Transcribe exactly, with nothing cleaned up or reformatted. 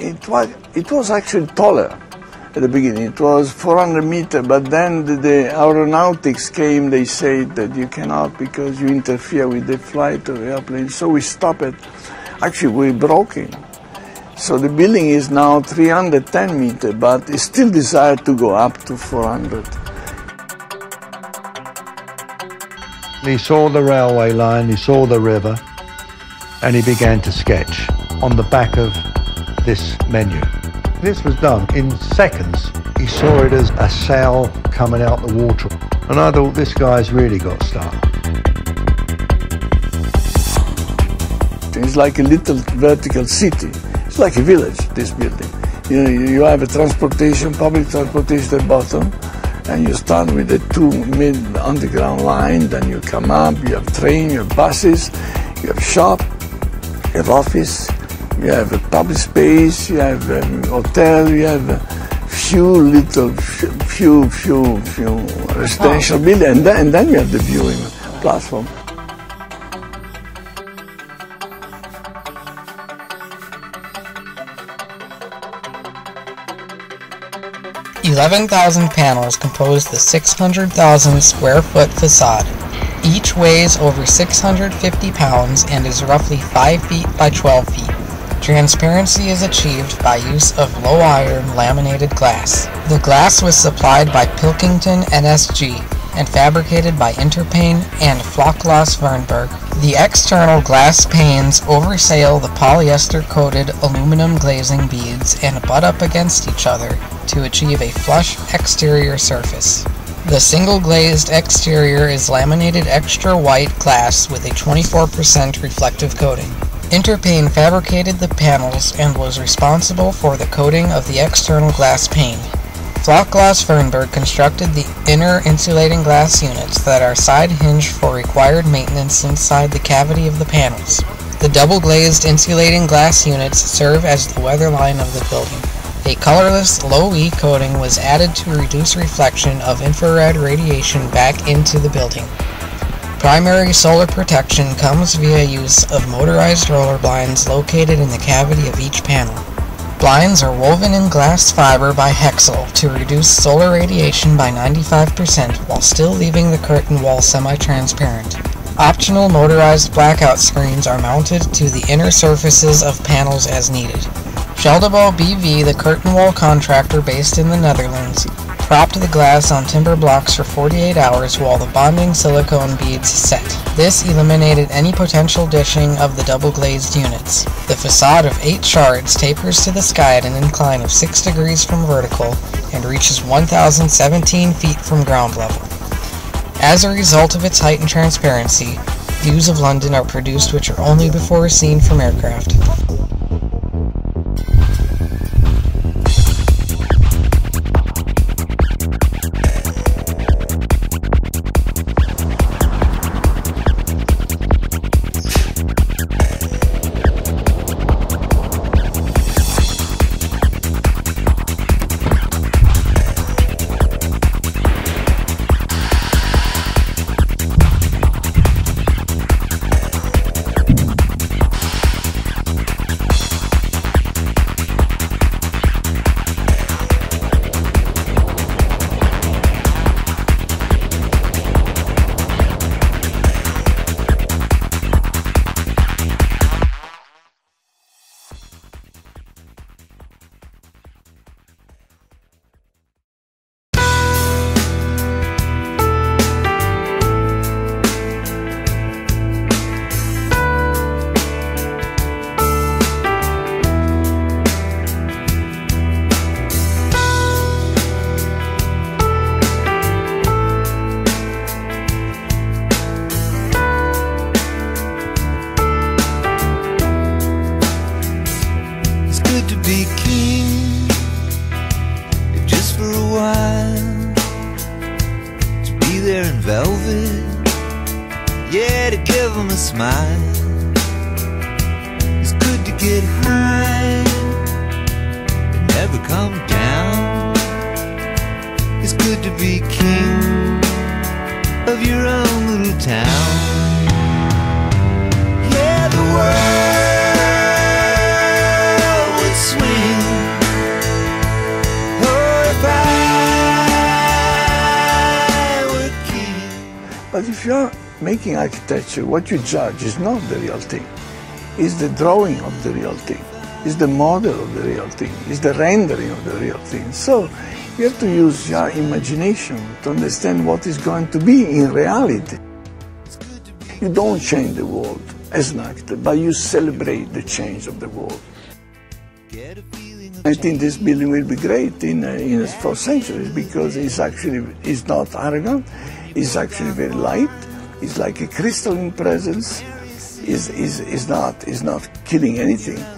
It was, it was actually taller at the beginning. It was four hundred meters, but then the, the aeronautics came. They said that you cannot because you interfere with the flight of the airplane. So we stopped it. Actually, we broke it. So the building is now three hundred ten meters, but it's still desired to go up to four hundred. He saw the railway line, he saw the river, and he began to sketch on the back of this menu. This was done in seconds. He saw it as a sail coming out the water. And I thought, this guy's really got style. It's like a little vertical city. It's like a village, this building. You know, you have a transportation, public transportation at the bottom, and you start with the two mid underground line, then you come up, you have train, you have buses, you have shop, you have office, you have a public space, you have a hotel, you have a few little, few, few, few residential buildings, and then, and then you have the viewing platform. eleven thousand panels compose the six hundred thousand square foot facade. Each weighs over six hundred fifty pounds and is roughly five feet by twelve feet. Transparency is achieved by use of low iron laminated glass. The glass was supplied by Pilkington N S G and fabricated by Interpane and Flachglas Wernberg. The external glass panes oversail the polyester-coated aluminum glazing beads and butt up against each other to achieve a flush exterior surface. The single glazed exterior is laminated extra white glass with a twenty-four percent reflective coating. Interpane fabricated the panels and was responsible for the coating of the external glass pane. Flachglas Wernberg constructed the inner insulating glass units that are side hinged for required maintenance inside the cavity of the panels. The double glazed insulating glass units serve as the weather line of the building. A colorless low-E coating was added to reduce reflection of infrared radiation back into the building. Primary solar protection comes via use of motorized roller blinds located in the cavity of each panel. Blinds are woven in glass fiber by Hexel to reduce solar radiation by ninety-five percent while still leaving the curtain wall semi-transparent. Optional motorized blackout screens are mounted to the inner surfaces of panels as needed. Scheldebouw B V, the curtain wall contractor based in the Netherlands, propped the glass on timber blocks for forty-eight hours while the bonding silicone beads set. This eliminated any potential dishing of the double-glazed units. The facade of eight shards tapers to the sky at an incline of six degrees from vertical and reaches one thousand seventeen feet from ground level. As a result of its height and transparency, views of London are produced which are only before seen from aircraft. Yeah, to give them a smile. It's good to get high and never come down. It's good to be king of your own little town. Yeah, the world would swing But if you are making architecture, what you judge is not the real thing. It's the drawing of the real thing. It's the model of the real thing. It's the rendering of the real thing. So you have to use your imagination to understand what is going to be in reality. You don't change the world as an architect, but you celebrate the change of the world. I think this building will be great in, uh, in for centuries, because it's actually it's not arrogant, it's actually very light, it's like a crystalline presence, it's, it's, it's, not, it's not killing anything.